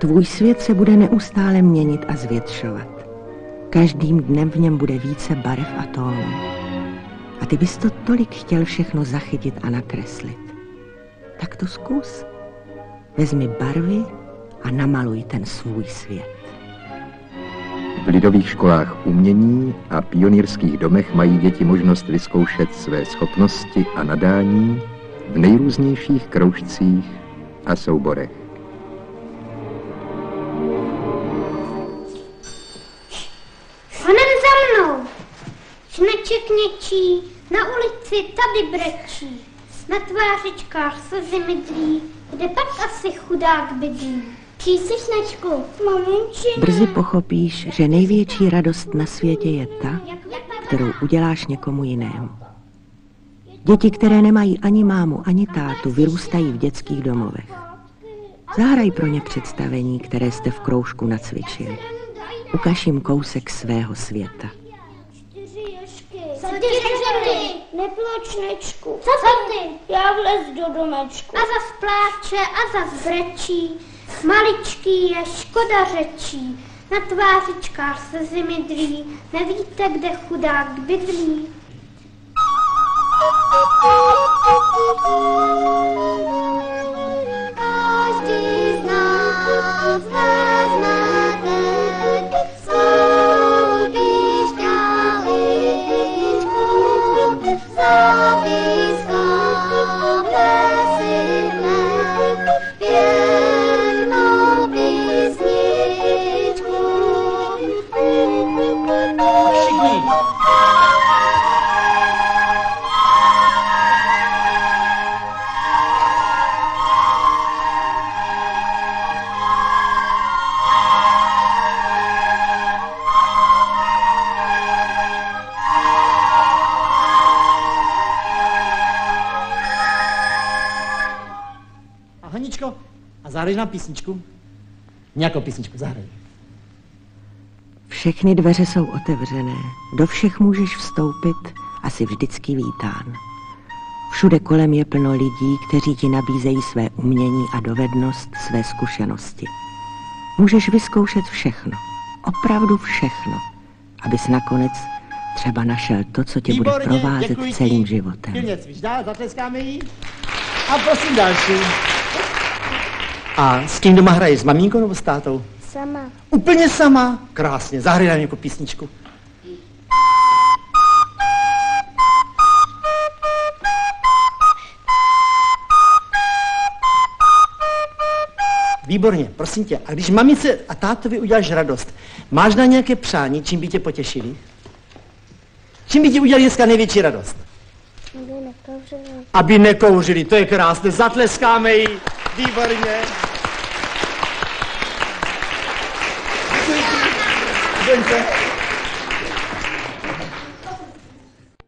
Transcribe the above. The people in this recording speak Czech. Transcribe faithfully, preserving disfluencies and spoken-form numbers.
Tvůj svět se bude neustále měnit a zvětšovat. Každým dnem v něm bude více barev a tónů. A ty bys to tolik chtěl všechno zachytit a nakreslit. Tak to zkus. Vezmi barvy a namaluj ten svůj svět. V lidových školách umění a pionýrských domech mají děti možnost vyzkoušet své schopnosti a nadání v nejrůznějších kroužcích a souborech. Honem za mnou! Šneček něčí, na ulici tady brečí, na tvářičkách se zimydlí, kde pak asi chudák bydlí. Brzy pochopíš, že největší radost na světě je ta, kterou uděláš někomu jinému. Děti, které nemají ani mámu, ani tátu, vyrůstají v dětských domovech. Zahraj pro ně představení, které jste v kroužku nacvičili. Ukaž jim kousek svého světa. Nepločnečku, co ty? Já vlez do domečku. A zas pláče a zas brečí, maličký je, škoda řečí, na tvářičkách se zimydlí, nevíte, kde chudák bydlí. Každý z nás zahraješ nám písničku? Nějakou písničku zahraj. Všechny dveře jsou otevřené, do všech můžeš vstoupit a jsi vždycky vítán. Všude kolem je plno lidí, kteří ti nabízejí své umění a dovednost, své zkušenosti. Můžeš vyzkoušet všechno, opravdu všechno, abys nakonec třeba našel to, co tě Výborně, bude provázet celým životem. Výborně, děkuji ti. Zatleskáme jí a prosím další. A s kým doma hraješ? S maminkou nebo s tátou? Sama. Úplně sama? Krásně, zahraj nám nějakou písničku. Výborně, prosím tě. A když mamice a tátovi uděláš radost, máš na nějaké přání, čím by tě potěšili? Čím by ti udělali dneska největší radost? Aby nekouřili. Aby nekouřili, to je krásné, zatleskáme jí. Výborně. Děkujeme.